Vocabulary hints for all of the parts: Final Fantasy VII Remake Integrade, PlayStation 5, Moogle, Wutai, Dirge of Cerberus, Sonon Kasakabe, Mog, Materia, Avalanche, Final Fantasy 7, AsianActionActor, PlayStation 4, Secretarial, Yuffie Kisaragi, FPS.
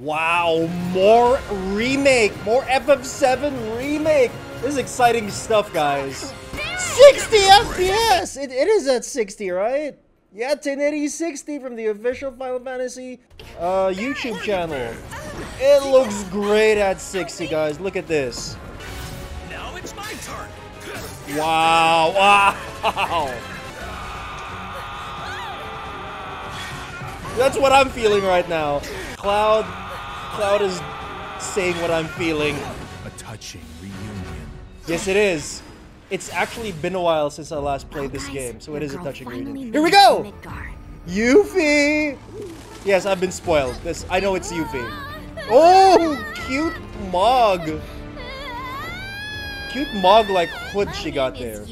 Wow, more remake, more FF7 remake. This is exciting stuff, guys. 60 FPS! It is at 60, right? Yeah, 1080 60 from the official Final Fantasy YouTube channel. It looks great at 60, guys. Look at this. Now it's my turn. Wow, wow. That's what I'm feeling right now. Cloud is saying what I'm feeling. A touching reunion. Yes, it is. It's actually been a while since I last played this game, so it is a touching reunion. Here we go! Yuffie! Yes, I've been spoiled. This, I know it's Yuffie. Oh, cute Mog. Cute Mog-like hood she got there.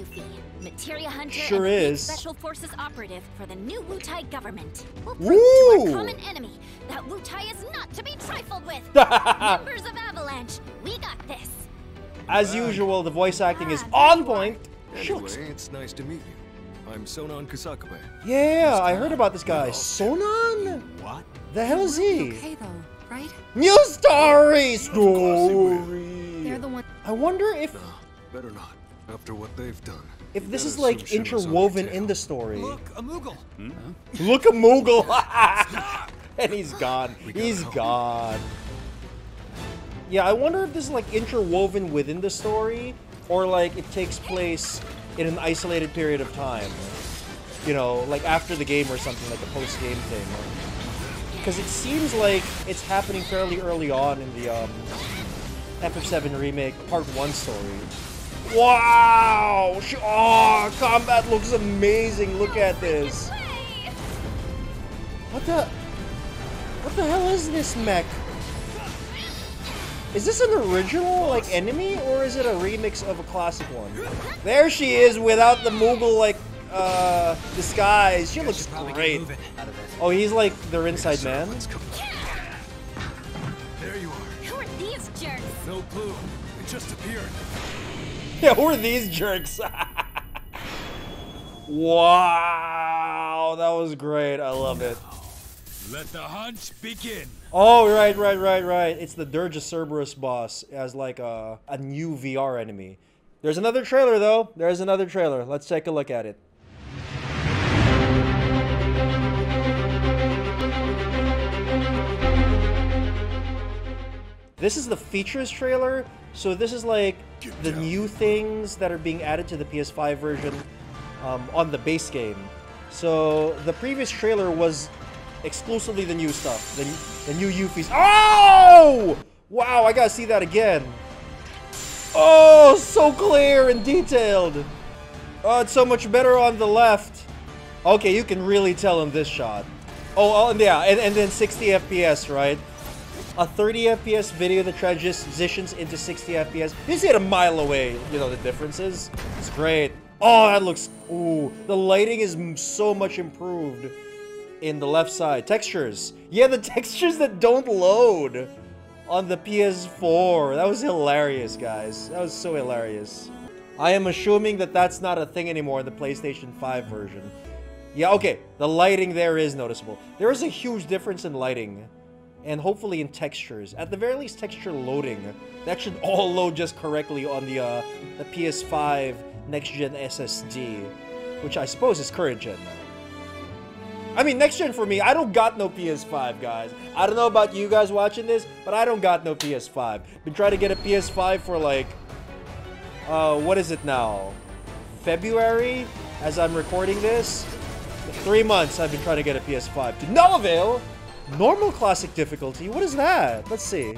Materia Hunter sure is. Special Forces operative for the new Wutai government. We'll prove to our common enemy that Wutai is not to be trifled with. Members of Avalanche, we got this. As usual, the voice acting is on point. Anyway, it's nice to meet you. I'm Sonon Kasakabe. Yeah, I heard about this guy. Sonon? What? The hell is he? Okay though, right? New story. They're the one. I wonder if. No, better not. After what they've done. If this is like interwoven in the story. Look, a Moogle. Look, a Moogle. And he's gone. He's gone. Yeah, I wonder if this is like interwoven within the story, or like it takes place in an isolated period of time. You know, like after the game or something, like a post-game thing. Because it seems like it's happening fairly early on in the FF7 Remake Part 1 story. Wow! Oh, combat looks amazing. Look at this. What the hell is this mech? Is this an original like enemy, or is it a remix of a classic one? There she is without the Moogle like disguise. She looks great. Oh, he's like their inside man. There you are. Who are these jerks? No clue. It just appeared. Yeah, who are these jerks? Wow, that was great. I love it. Let the hunt begin. Oh, right. It's the Dirge of Cerberus boss as like a new VR enemy. There's another trailer though. There's another trailer. Let's take a look at it. This is the features trailer, so this is like the new things that are being added to the PS5 version on the base game. So the previous trailer was exclusively the new stuff, the new Yuffies. Oh! Wow, I gotta see that again. Oh, so clear and detailed. Oh, it's so much better on the left. Okay, you can really tell in this shot. Oh, and yeah, and then 60 FPS, right? A 30 FPS video that transitions into 60 FPS. You see it a mile away, you know the differences. It's great. Oh, that looks. Ooh, the lighting is so much improved in the left side. Textures. Yeah, the textures that don't load on the PS4. That was hilarious, guys. That was so hilarious. I am assuming that that's not a thing anymore in the PlayStation 5 version. Yeah, okay. The lighting there is noticeable. There is a huge difference in lighting. And hopefully in textures, at the very least texture loading. That should all load just correctly on the PS5 next-gen SSD, which I suppose is current-gen now. I mean, next-gen for me, I don't got no PS5, guys. I don't know about you guys watching this, but I don't got no PS5. Been trying to get a PS5 for like, what is it now? February, as I'm recording this? 3 months I've been trying to get a PS5. To no avail! Normal classic difficulty? What is that? Let's see.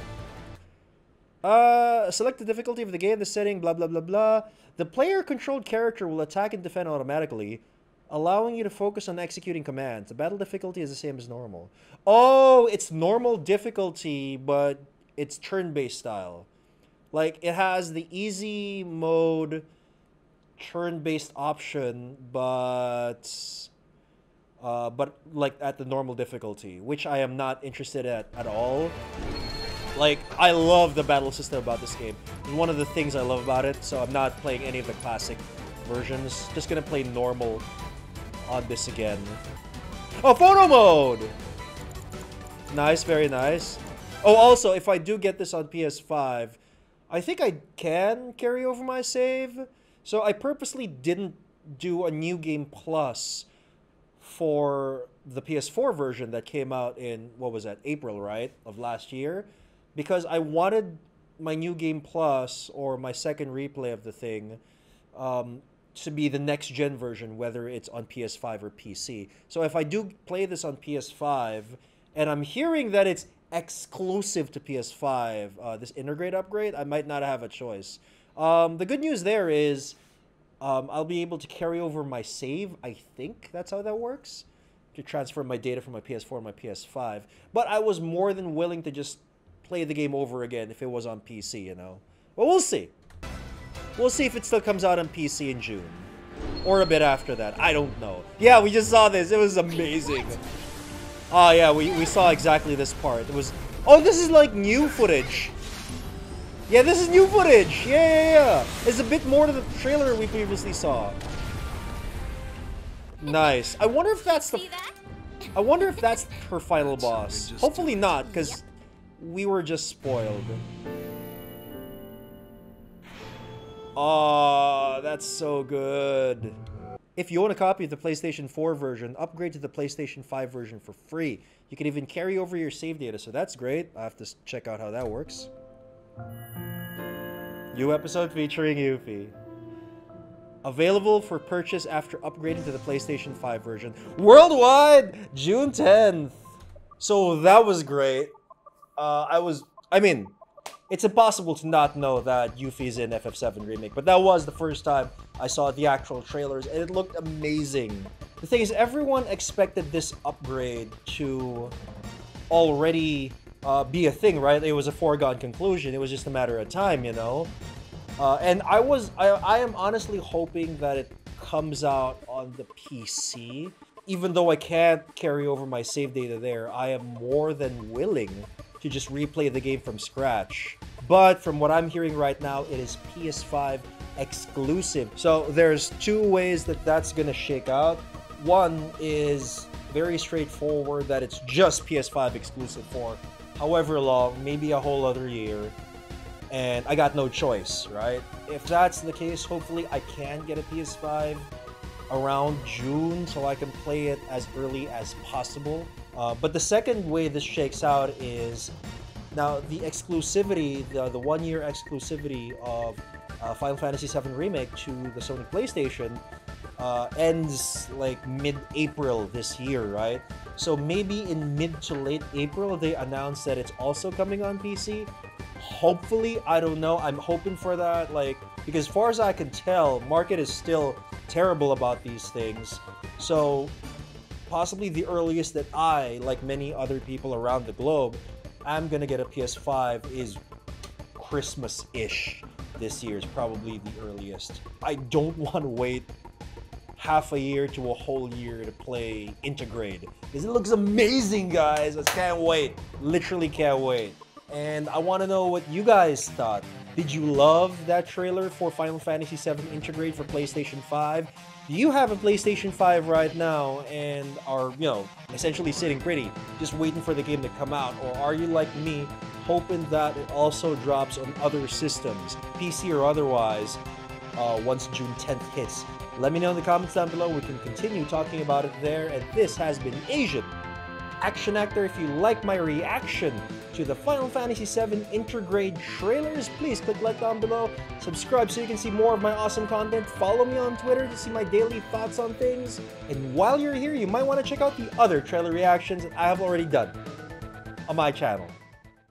Select the difficulty of the game, the setting, blah, blah, blah, blah. The player-controlled character will attack and defend automatically, allowing you to focus on executing commands. The battle difficulty is the same as normal. Oh, it's normal difficulty, but it's turn-based style. Like, it has the easy mode turn-based option, but like at the normal difficulty, which I am not interested at all. Like, I love the battle system about this game. It's one of the things I love about it, so I'm not playing any of the classic versions. Just gonna play normal on this again. Oh, photo mode! Nice, very nice. Oh, also, if I do get this on PS5, I think I can carry over my save. So I purposely didn't do a New Game Plus for the PS4 version that came out in, what was that, April, right, of last year. Because I wanted my New Game Plus, or my second replay of the thing, to be the next-gen version, whether it's on PS5 or PC. So if I do play this on PS5, and I'm hearing that it's exclusive to PS5, this Integrate upgrade, I might not have a choice. The good news there is I'll be able to carry over my save. I think that's how that works, to transfer my data from my PS4 to my PS5. But I was more than willing to just play the game over again if it was on PC, you know. But we'll see. We'll see if it still comes out on PC in June. Or a bit after that. I don't know. Yeah, we just saw this. It was amazing. Oh, yeah, we saw exactly this part. It was... Oh, this is like new footage. Yeah, this is new footage. Yeah. It's a bit more to the trailer we previously saw. Nice. I wonder if that's the... I wonder if that's her final boss. Hopefully not, because we were just spoiled. Oh, that's so good. If you own a copy of the PlayStation 4 version, upgrade to the PlayStation 5 version for free. You can even carry over your save data, so that's great. I have to check out how that works. New episode featuring Yuffie. Available for purchase after upgrading to the PlayStation 5 version. Worldwide, June 10th. So that was great. I mean... It's impossible to not know that Yuffie's in FF7 Remake, but that was the first time I saw the actual trailers, and it looked amazing. The thing is, everyone expected this upgrade to already be a thing, right? It was a foregone conclusion. It was just a matter of time, you know? And I am honestly hoping that it comes out on the PC. Even though I can't carry over my save data there, I am more than willing to just replay the game from scratch. But from what I'm hearing right now, it is PS5 exclusive. So there's two ways that that's gonna shake out. One is very straightforward, that it's just PS5 exclusive for however long, maybe a whole other year, and I got no choice, right? If that's the case, hopefully I can get a PS5 around June so I can play it as early as possible. But the second way this shakes out is, now the exclusivity, the one-year exclusivity of Final Fantasy VII Remake to the Sony PlayStation ends like mid-April this year, right? So maybe in mid to late April, they announce that it's also coming on PC. Hopefully, I don't know, I'm hoping for that, like, because as far as I can tell, market is still terrible about these things. So possibly the earliest that I, like many other people around the globe, I'm gonna get a PS5 is Christmas-ish. This year is probably the earliest. I don't want to wait half a year to a whole year to play Integrade, because it looks amazing, guys. I can't wait. Literally can't wait. And I want to know what you guys thought. Did you love that trailer for Final Fantasy VII Integrate for PlayStation 5? Do you have a PlayStation 5 right now and are, you know, essentially sitting pretty, just waiting for the game to come out? Or are you like me, hoping that it also drops on other systems, PC or otherwise, once June 10th hits? Let me know in the comments down below. We can continue talking about it there. And this has been Asian Action Actor. If you like my reaction to the Final Fantasy VII Integrade trailers, please click like down below, subscribe so you can see more of my awesome content, follow me on Twitter to see my daily thoughts on things, and while you're here, you might want to check out the other trailer reactions that I have already done on my channel.